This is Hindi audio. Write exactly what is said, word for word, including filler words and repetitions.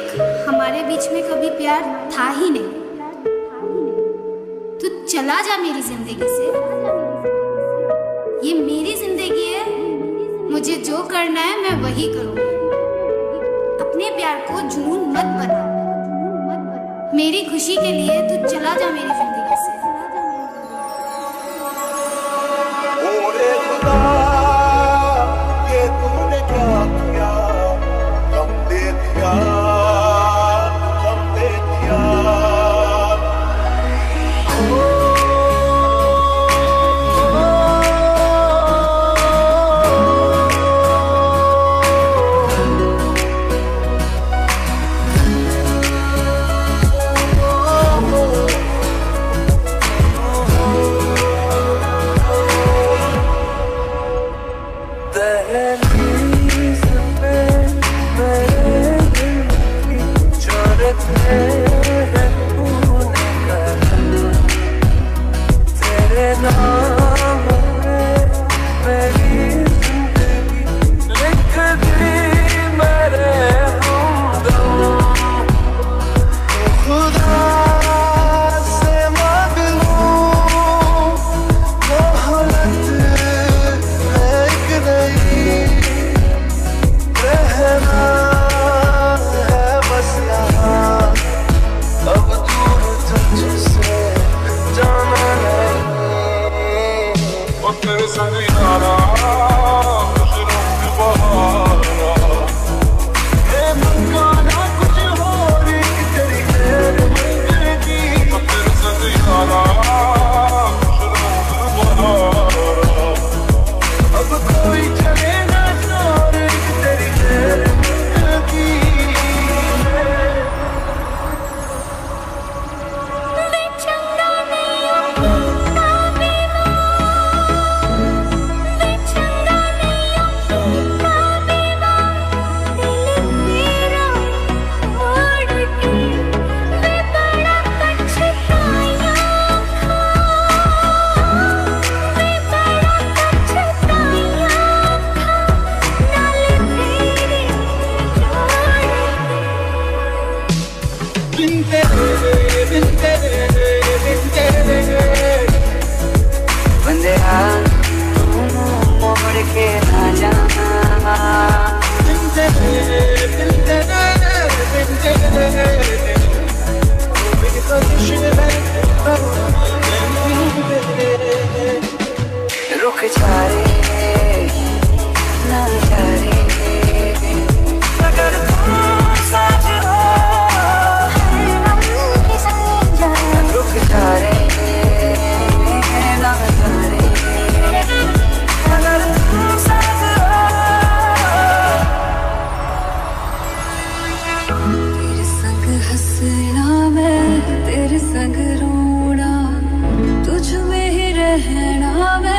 देख हमारे बीच में कभी प्यार था ही नहीं। तू चला जा मेरी जिंदगी से, ये मेरी जिंदगी है, मुझे जो करना है मैं वही करूँगी। अपने प्यार को जुनून मत बना, मेरी खुशी के लिए तू चला जा मेरी जिंदगी से। तेरे संग रोना, तुझ में ही रहना मैं।